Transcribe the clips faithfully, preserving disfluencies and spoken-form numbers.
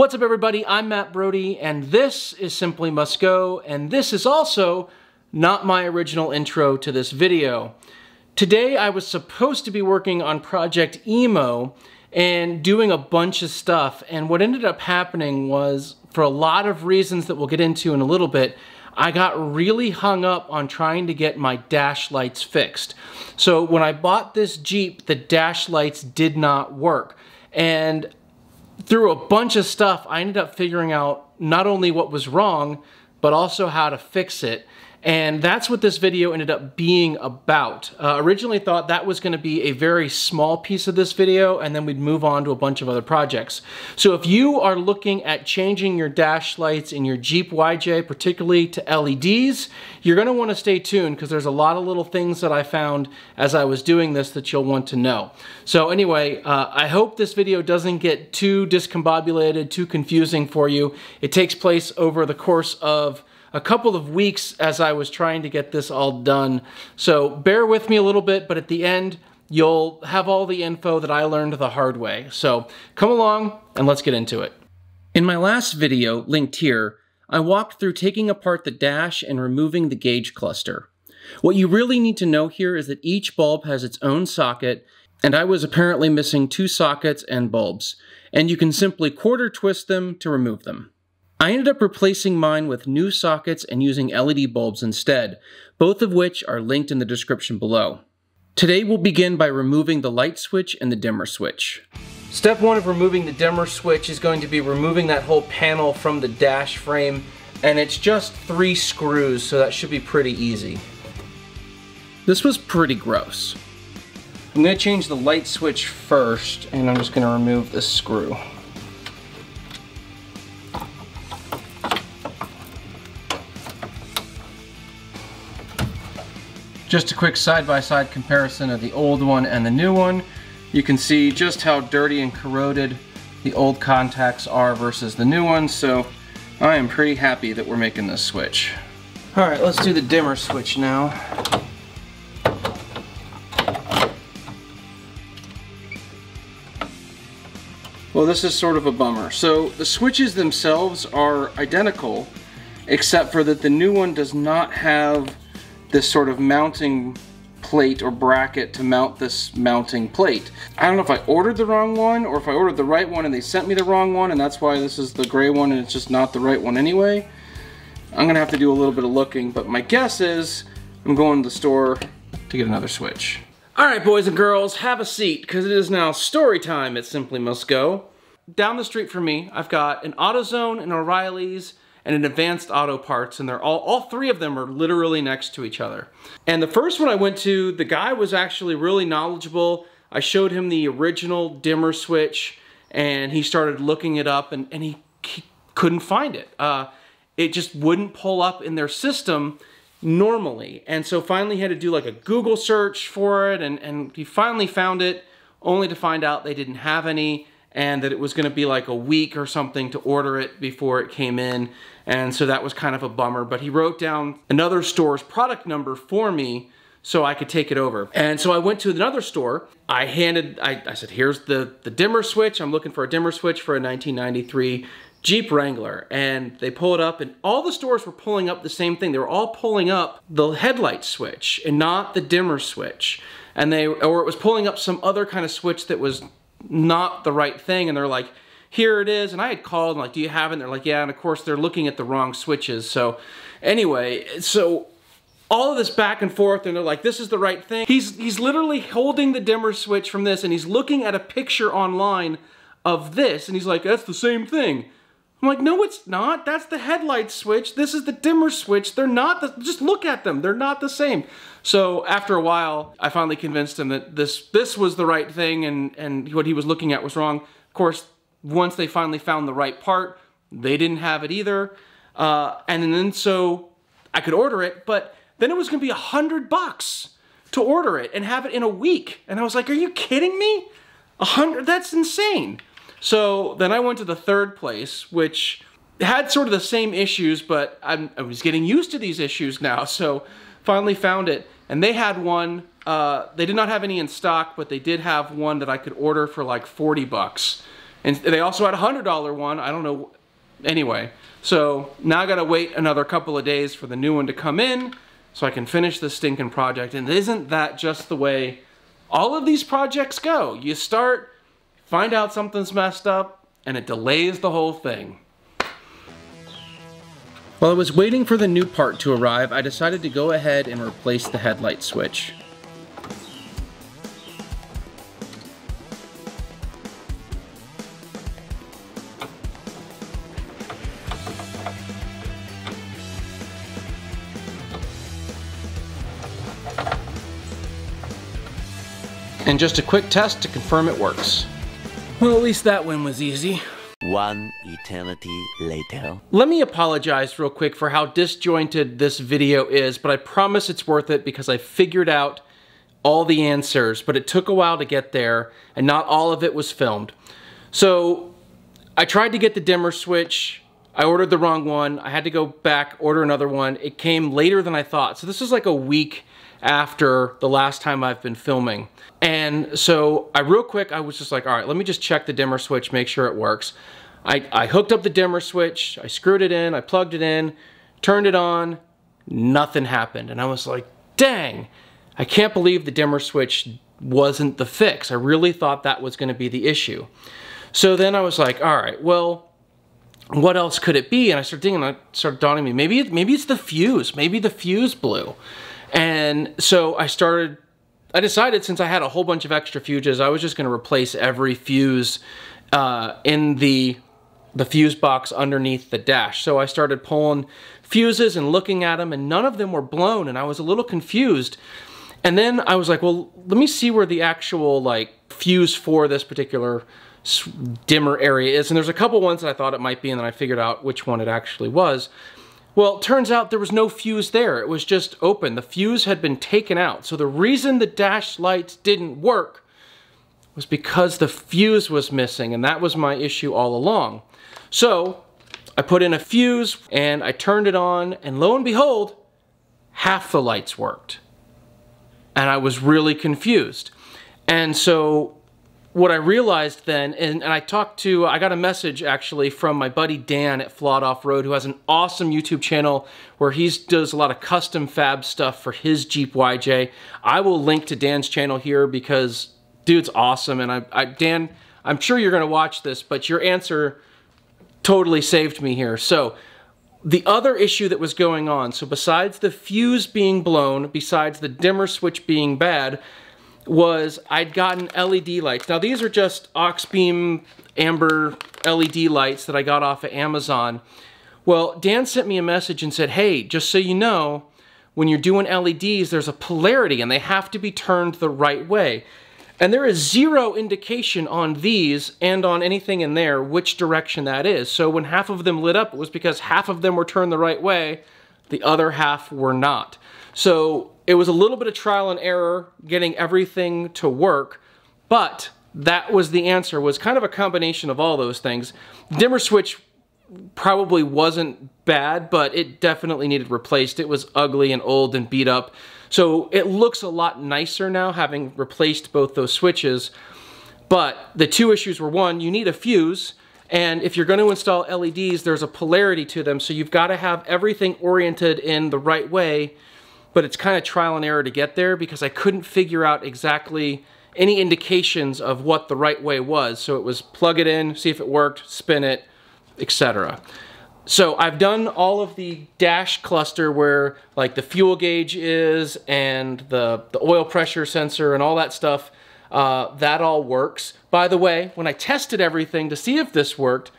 What's up everybody, I'm Matt Brody, and this is Simply Must Go, and this is also not my original intro to this video. Today I was supposed to be working on Project Emo and doing a bunch of stuff, and what ended up happening was, for a lot of reasons that we'll get into in a little bit, I got really hung up on trying to get my dash lights fixed. So when I bought this Jeep, the dash lights did not work, and through a bunch of stuff, I ended up figuring out not only what was wrong, but also how to fix it. And that's what this video ended up being about. Uh, originally thought that was gonna be a very small piece of this video, and then we'd move on to a bunch of other projects. So if you are looking at changing your dash lights in your Jeep Y J, particularly to L E Ds, you're gonna wanna stay tuned, because there's a lot of little things that I found as I was doing this that you'll want to know. So anyway, uh, I hope this video doesn't get too discombobulated, too confusing for you. It takes place over the course of a couple of weeks as I was trying to get this all done. So bear with me a little bit, but at the end, you'll have all the info that I learned the hard way. So come along and let's get into it. In my last video, linked here, I walked through taking apart the dash and removing the gauge cluster. What you really need to know here is that each bulb has its own socket, and I was apparently missing two sockets and bulbs, and you can simply quarter twist them to remove them. I ended up replacing mine with new sockets and using L E D bulbs instead, both of which are linked in the description below. Today we'll begin by removing the light switch and the dimmer switch. Step one of removing the dimmer switch is going to be removing that whole panel from the dash frame, and it's just three screws, so that should be pretty easy. This was pretty gross. I'm going to change the light switch first, and I'm just going to remove this screw. Just a quick side-by-side comparison of the old one and the new one. You can see just how dirty and corroded the old contacts are versus the new one, so I am pretty happy that we're making this switch. All right, let's do the dimmer switch now. Well, this is sort of a bummer. So the switches themselves are identical, except for that the new one does not have this sort of mounting plate or bracket to mount this mounting plate. I don't know if I ordered the wrong one or if I ordered the right one and they sent me the wrong one, and that's why this is the gray one and it's just not the right one anyway. I'm gonna have to do a little bit of looking, but my guess is I'm going to the store to get another switch. All right, boys and girls, have a seat, because it is now story time at Simply Must Go. Down the street from me, I've got an AutoZone, an O'Reilly's, and an Advanced Auto Parts, and they're all, all three of them are literally next to each other. And the first one I went to, the guy was actually really knowledgeable. I showed him the original dimmer switch, and he started looking it up, and, and he, he couldn't find it. Uh, it just wouldn't pull up in their system normally. And so finally he had to do like a Google search for it, and, and he finally found it, only to find out they didn't have any, and that it was gonna be like a week or something to order it before it came in. And so that was kind of a bummer, but he wrote down another store's product number for me so I could take it over. And so I went to another store. I handed, I, I said, here's the, the dimmer switch. I'm looking for a dimmer switch for a nineteen ninety-three Jeep Wrangler. And they pull it up, and all the stores were pulling up the same thing. They were all pulling up the headlight switch and not the dimmer switch. And they, or it was pulling up some other kind of switch that was not the right thing, and they're like, here it is. And I had called and like, do you have it? And they're like, yeah. And of course they're looking at the wrong switches. So anyway, so all of this back and forth, and they're like, this is the right thing. He's he's literally holding the dimmer switch from this, and he's looking at a picture online of this, and he's like, that's the same thing. I'm like, no, it's not. That's the headlight switch. This is the dimmer switch. They're not, the, just look at them. They're not the same. So after a while, I finally convinced him that this this was the right thing, and, and what he was looking at was wrong. Of course, once they finally found the right part, they didn't have it either. Uh, and then so I could order it, but then it was gonna be a hundred bucks to order it and have it in a week. And I was like, are you kidding me? A hundred, that's insane. So then I went to the third place, which had sort of the same issues, but I'm, I was getting used to these issues now, so finally found it. And they had one, uh, they did not have any in stock, but they did have one that I could order for like forty bucks. And they also had a one hundred dollar one. I don't know. Anyway, so now I gotta wait another couple of days for the new one to come in so I can finish this stinking project. And isn't that just the way all of these projects go? You start, find out something's messed up, and it delays the whole thing. While I was waiting for the new part to arrive, I decided to go ahead and replace the headlight switch. And just a quick test to confirm it works. Well, at least that win was easy. One eternity later. Let me apologize real quick for how disjointed this video is, but I promise it's worth it because I figured out all the answers, but it took a while to get there, and not all of it was filmed. So, I tried to get the dimmer switch, I ordered the wrong one, I had to go back, order another one. It came later than I thought, so this is like a week after the last time I've been filming. And so I real quick, I was just like, all right, let me just check the dimmer switch, make sure it works. I, I hooked up the dimmer switch, I screwed it in, I plugged it in, turned it on, nothing happened. And I was like, dang, I can't believe the dimmer switch wasn't the fix. I really thought that was gonna be the issue. So then I was like, all right, well, what else could it be? And I started thinking, it started dawning on me, maybe, it, maybe it's the fuse, maybe the fuse blew. And so I started, I decided since I had a whole bunch of extra fuses, I was just going to replace every fuse uh, in the, the fuse box underneath the dash. So I started pulling fuses and looking at them, and none of them were blown, and I was a little confused. And then I was like, well, let me see where the actual like fuse for this particular dimmer area is. And there's a couple ones that I thought it might be, and then I figured out which one it actually was. Well, it turns out there was no fuse there. It was just open. The fuse had been taken out. So the reason the dash lights didn't work was because the fuse was missing, and that was my issue all along. So I put in a fuse and I turned it on, and lo and behold, half the lights worked. And I was really confused. And so what I realized then, and, and I talked to, I got a message actually from my buddy Dan at Flawed Off-Road, who has an awesome YouTube channel where he does a lot of custom fab stuff for his Jeep Y J. I will link to Dan's channel here because dude's awesome. And I, I Dan, I'm sure you're going to watch this, but your answer totally saved me here. So the other issue that was going on, so besides the fuse being blown, besides the dimmer switch being bad, was I'd gotten L E D lights. Now these are just Oxbeam amber L E D lights that I got off of Amazon. Well, Dan sent me a message and said, hey, just so you know, when you're doing L E Ds, there's a polarity and they have to be turned the right way. And there is zero indication on these and on anything in there which direction that is. So when half of them lit up, it was because half of them were turned the right way, the other half were not. So it was a little bit of trial and error getting everything to work, but that was the answer, was kind of a combination of all those things. Dimmer switch probably wasn't bad, but it definitely needed replaced. It was ugly and old and beat up. So it looks a lot nicer now having replaced both those switches, but the two issues were, one, you need a fuse, and if you're going to install L E Ds, there's a polarity to them, so you've got to have everything oriented in the right way. But it's kind of trial and error to get there because I couldn't figure out exactly any indications of what the right way was. So it was plug it in, see if it worked, spin it, et cetera. So I've done all of the dash cluster where like the fuel gauge is and the, the oil pressure sensor and all that stuff. Uh, that all works. By the way, when I tested everything to see if this worked,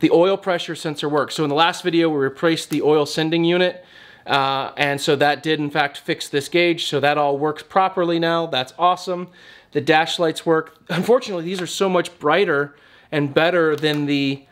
the oil pressure sensor worked. So in the last video, we replaced the oil sending unit. Uh, and so that did in fact fix this gauge, so that all works properly now. That's awesome. The dash lights work. Unfortunately, these are so much brighter and better than the,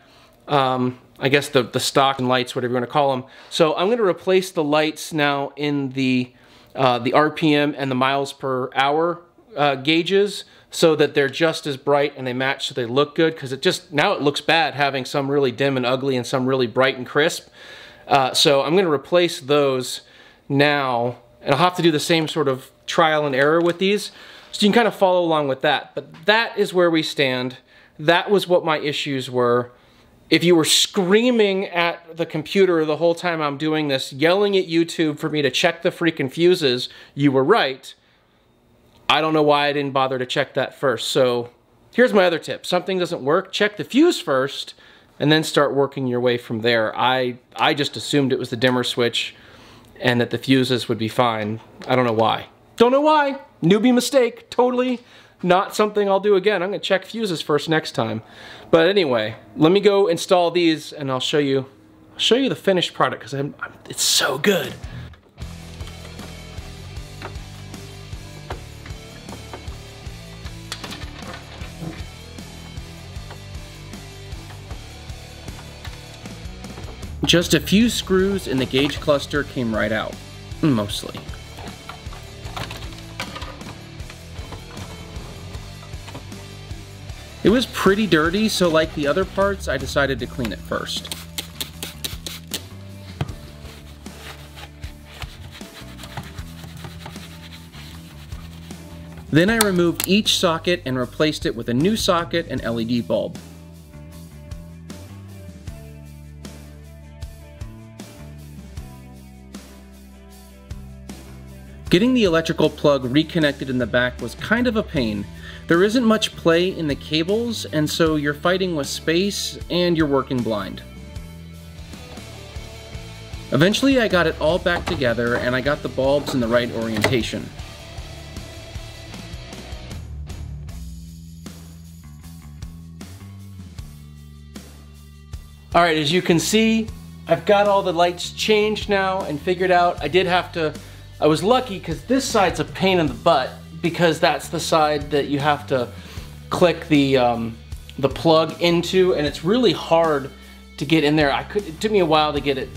um, I guess the, the stock lights, whatever you want to call them. So I'm going to replace the lights now in the, uh, the R P M and the miles per hour uh, gauges so that they're just as bright and they match so they look good, because it just, now it looks bad having some really dim and ugly and some really bright and crisp. Uh, so I'm going to replace those now, and I'll have to do the same sort of trial and error with these, so you can kind of follow along with that. But that is where we stand. that was what my issues were. If you were screaming at the computer the whole time I'm doing this, yelling at YouTube for me to check the freaking fuses, you were right. I don't know why I didn't bother to check that first. So here's my other tip. Something doesn't work, check the fuse first and then start working your way from there. I, I just assumed it was the dimmer switch and that the fuses would be fine. I don't know why. Don't know why. Newbie mistake. Totally not something I'll do again. I'm gonna check fuses first next time. But anyway, let me go install these and I'll show you, I'll show you the finished product because I'm, I'm, it's so good. Just a few screws and the gauge cluster came right out, mostly. It was pretty dirty, so like the other parts, I decided to clean it first. Then I removed each socket and replaced it with a new socket and L E D bulb. Getting the electrical plug reconnected in the back was kind of a pain. There isn't much play in the cables, and so you're fighting with space and you're working blind. Eventually I got it all back together and I got the bulbs in the right orientation. All right, as you can see, I've got all the lights changed now and figured out. I did have to I was lucky because this side's a pain in the butt because that's the side that you have to click the um, the plug into, and it's really hard to get in there. I could, it took me a while to get it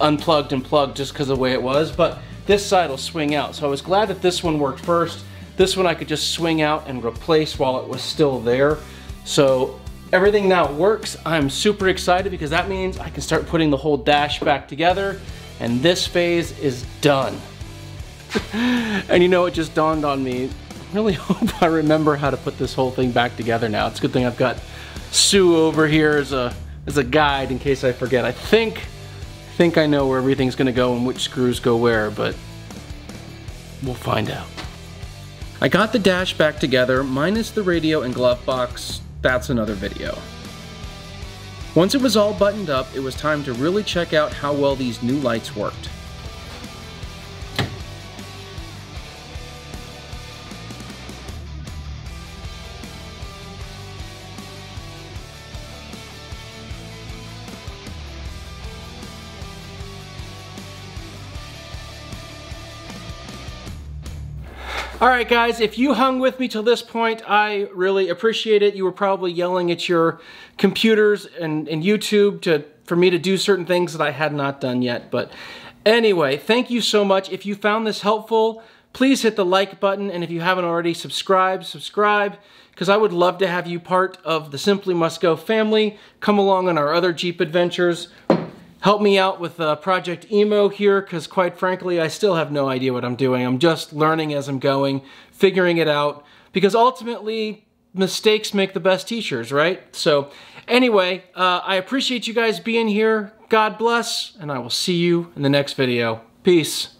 unplugged and plugged just because of the way it was, but this side will swing out. So I was glad that this one worked first. This one I could just swing out and replace while it was still there. So everything now works. I'm super excited because that means I can start putting the whole dash back together, and this phase is done. And you know, it just dawned on me, I really hope I remember how to put this whole thing back together now. It's a good thing I've got Sue over here as a as a guide in case I forget. I think, I think I know where everything's gonna go and which screws go where, but we'll find out. I got the dash back together, minus the radio and glove box. That's another video. Once it was all buttoned up, it was time to really check out how well these new lights worked. All right, guys, if you hung with me till this point, I really appreciate it. You were probably yelling at your computers and, and YouTube to, for me to do certain things that I had not done yet. But anyway, thank you so much. If you found this helpful, please hit the like button. And if you haven't already, subscribe, subscribe, because I would love to have you part of the Simply Must Go family. Come along on our other Jeep adventures. Help me out with uh, Project Emo here, because quite frankly, I still have no idea what I'm doing. I'm just learning as I'm going, figuring it out, because ultimately, mistakes make the best teachers, right? So anyway, uh, I appreciate you guys being here. God bless, and I will see you in the next video. Peace.